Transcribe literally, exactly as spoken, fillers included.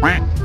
Quack.